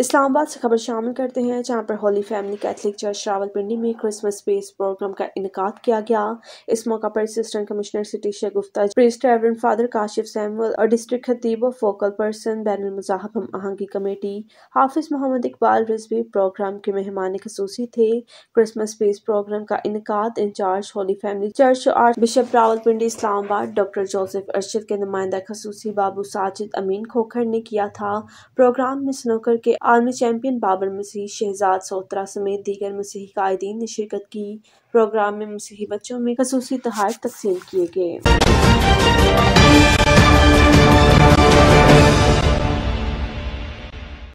इस्लामाबाद से खबर शामिल करते हैं जहाँ पर Holi family Catholic church Rawalpindi में क्रिसमस पीस प्रोग्राम का इनकाद किया गया। इस मौका पर assistant commissioner city Shagufta, priest reverend father Kashif Samuel और डिस्ट्रिक्ट खतीब और फोकल पर्सन बैनुल मज़ाहब हम आहंगी कमेटी हाफिज मोहम्मद इकबाल रज़वी प्रोग्राम के मेहमान खसूसी थे। क्रिसमस पीस प्रोग्राम का इनकाद in charge Holi family church archbishop Rawalpindi Islamabad doctor Joseph Arshad के नुमाइंदा खसूसी बाबू साजिद अमीन खोखर ने किया था। प्रोग्राम में स्नूकर के आर्मी चैंपियन बाबर मसीह शहजाद सोत्रा समेत दीगर मसीही कायदीन ने शिरकत की। प्रोग्राम में मसीही बच्चों में खसूसी तोहफे तकसीम किए गए।